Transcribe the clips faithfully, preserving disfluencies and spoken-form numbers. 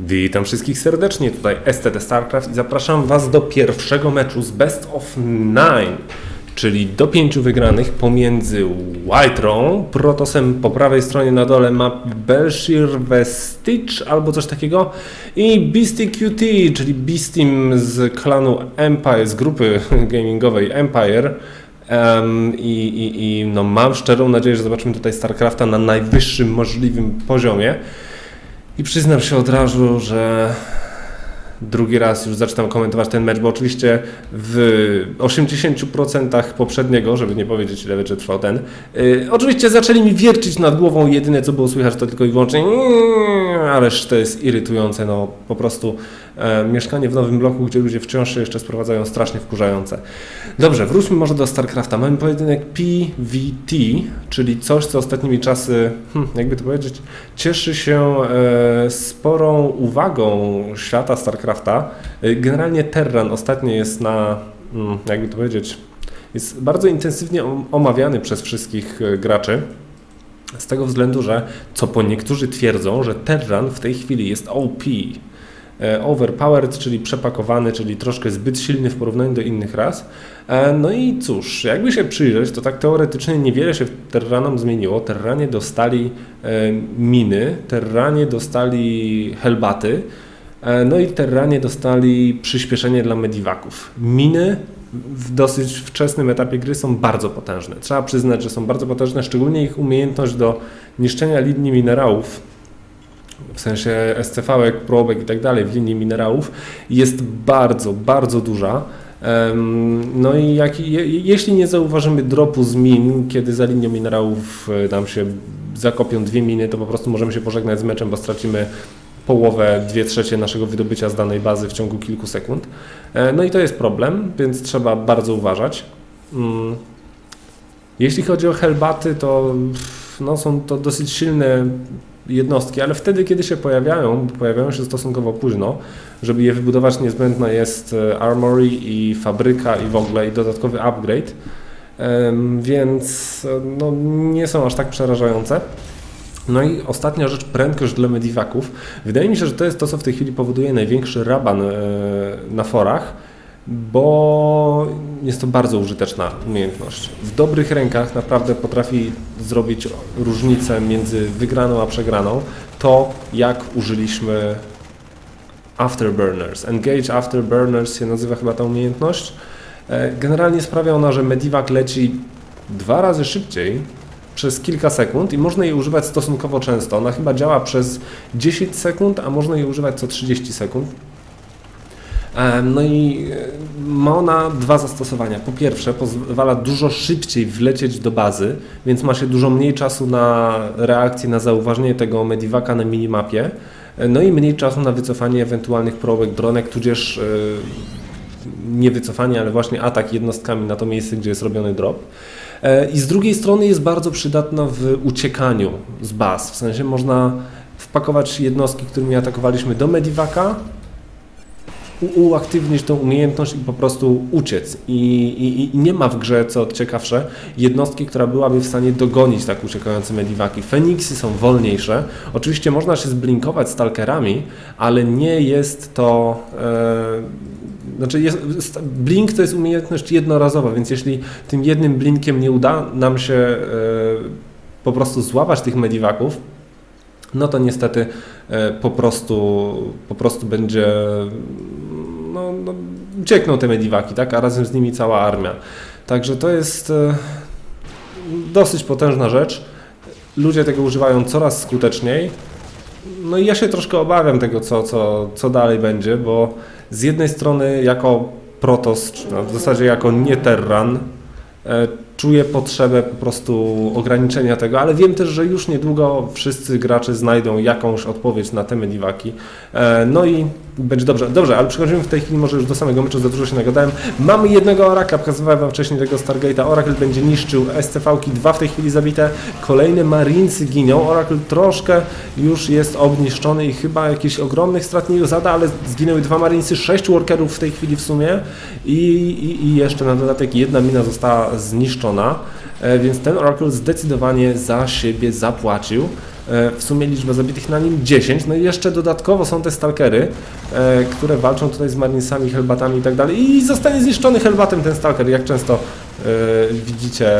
Witam wszystkich serdecznie, tutaj S C T StarCraft i zapraszam Was do pierwszego meczu z Best of Nine, czyli do pięciu wygranych pomiędzy White-rą, Protossem po prawej stronie na dole map Belshire Vestige albo coś takiego i BeastyQT, czyli Beastym z klanu Empire, z grupy gamingowej Empire. Um, i, i, i no mam szczerą nadzieję, że zobaczymy tutaj StarCrafta na najwyższym możliwym poziomie. I przyznam się od razu, że drugi raz już zaczynam komentować ten mecz, bo oczywiście w osiemdziesięciu procentach poprzedniego, żeby nie powiedzieć, ile wieczór trwał ten, yy, oczywiście zaczęli mi wiercić nad głową, jedyne co było słychać to tylko i wyłącznie yy, ależ to jest irytujące, no po prostu e, mieszkanie w nowym bloku, gdzie ludzie wciąż się jeszcze sprowadzają, strasznie wkurzające. Dobrze, wróćmy może do StarCrafta. Mamy pojedynek P V T, czyli coś, co ostatnimi czasy, hmm, jakby to powiedzieć, cieszy się e, sporą uwagą świata StarCrafta. Generalnie Terran ostatnio jest na, jakby to powiedzieć, jest bardzo intensywnie omawiany przez wszystkich graczy z tego względu, że co po niektórzy twierdzą, że Terran w tej chwili jest O P, Overpowered, czyli przepakowany, czyli troszkę zbyt silny w porównaniu do innych ras. No i cóż, jakby się przyjrzeć, to tak teoretycznie niewiele się Terranom zmieniło. Terranie dostali miny, Terranie dostali Hellbaty, no i Terranie dostali przyspieszenie dla Medivaków. Miny w dosyć wczesnym etapie gry są bardzo potężne. Trzeba przyznać, że są bardzo potężne, szczególnie ich umiejętność do niszczenia linii minerałów, w sensie S C V-ek, probek i tak dalej w linii minerałów jest bardzo, bardzo duża. No i jak, jeśli nie zauważymy dropu z min, kiedy za linią minerałów nam się zakopią dwie miny, to po prostu możemy się pożegnać z meczem, bo stracimy połowę, dwie trzecie naszego wydobycia z danej bazy w ciągu kilku sekund. No i to jest problem, więc trzeba bardzo uważać. Jeśli chodzi o Hellbaty, to no, są to dosyć silne jednostki, ale wtedy, kiedy się pojawiają, pojawiają się stosunkowo późno, żeby je wybudować niezbędna jest armory i fabryka i w ogóle i dodatkowy upgrade, więc no, nie są aż tak przerażające. No i ostatnia rzecz, prędkość dla Medivaków. Wydaje mi się, że to jest to, co w tej chwili powoduje największy raban na forach, bo jest to bardzo użyteczna umiejętność. W dobrych rękach naprawdę potrafi zrobić różnicę między wygraną a przegraną. To, jak użyliśmy Afterburners. Engage Afterburners się nazywa chyba ta umiejętność. Generalnie sprawia ona, że Medivac leci dwa razy szybciej przez kilka sekund i można jej używać stosunkowo często. Ona chyba działa przez dziesięć sekund, a można jej używać co trzydzieści sekund. No i ma ona dwa zastosowania. Po pierwsze, pozwala dużo szybciej wlecieć do bazy, więc ma się dużo mniej czasu na reakcję, na zauważenie tego Medivaka na minimapie, no i mniej czasu na wycofanie ewentualnych prołek, dronek, tudzież nie wycofanie, ale właśnie atak jednostkami na to miejsce, gdzie jest robiony drop. I z drugiej strony jest bardzo przydatna w uciekaniu z baz, w sensie można wpakować jednostki, którymi atakowaliśmy do Medivaka, uaktywnić tą umiejętność i po prostu uciec. I, i, i nie ma w grze, co ciekawsze, jednostki, która byłaby w stanie dogonić tak uciekające Medivaki. Feniksy są wolniejsze, oczywiście można się zblinkować Stalkerami, ale nie jest to... Yy, Znaczy jest, blink to jest umiejętność jednorazowa, więc jeśli tym jednym blinkiem nie uda nam się e, po prostu złapać tych Medivaków, no to niestety e, po, prostu, po prostu będzie, no, no, uciekną te Medivaki, tak? A razem z nimi cała armia. Także to jest e, dosyć potężna rzecz. Ludzie tego używają coraz skuteczniej. No i ja się troszkę obawiam tego, co, co, co dalej będzie, bo z jednej strony jako Protoss, no w zasadzie jako nie Terran, e, czuję potrzebę po prostu ograniczenia tego, ale wiem też, że już niedługo wszyscy gracze znajdą jakąś odpowiedź na te Medivaki. E, no i będzie dobrze. Dobrze, ale przechodzimy w tej chwili może już do samego meczu, za dużo się nagadałem. Mamy jednego Oracla, pokazywałem wam wcześniej tego Stargate'a. Oracle będzie niszczył S C V-ki, dwa w tej chwili zabite, kolejne Marinesy giną. Oracle troszkę już jest obniszczony i chyba jakichś ogromnych strat nie zada, ale zginęły dwa Marinesy, sześć workerów w tej chwili w sumie i, i, i jeszcze na dodatek jedna mina została zniszczona, więc ten Oracle zdecydowanie za siebie zapłacił. w sumie liczba zabitych na nim dziesięć. No i jeszcze dodatkowo są te stalkery, które walczą tutaj z marinesami, hellbatami i tak dalej. I zostanie zniszczony hellbatem ten stalker, jak często widzicie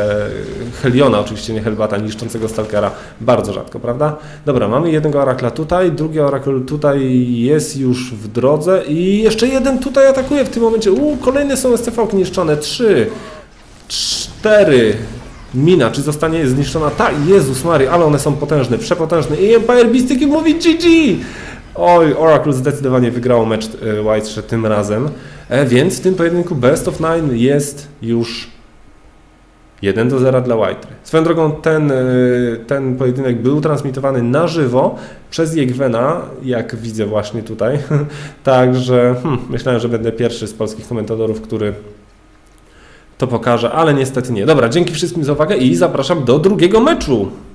Heliona, oczywiście nie Hellbata, niszczącego Stalkera, bardzo rzadko, prawda? Dobra, mamy jednego Oracla tutaj, drugi Oracle tutaj jest już w drodze i jeszcze jeden tutaj atakuje w tym momencie. Uuu, kolejne są S C V-ki niszczone, trzy, cztery, mina, czy zostanie zniszczona? Ta, Jezus Mary, ale one są potężne, przepotężne i Empire BeastyQT mówi G G! Oj, Oracle zdecydowanie wygrało mecz White-ra tym razem, e, więc w tym pojedynku Best of Nine jest już jeden do zera dla White-ry. Swoją drogą ten, ten pojedynek był transmitowany na żywo przez Egwena, jak widzę właśnie tutaj. Także hmm, myślałem, że będę pierwszy z polskich komentatorów, który to pokaże, ale niestety nie. Dobra, dzięki wszystkim za uwagę i zapraszam do drugiego meczu.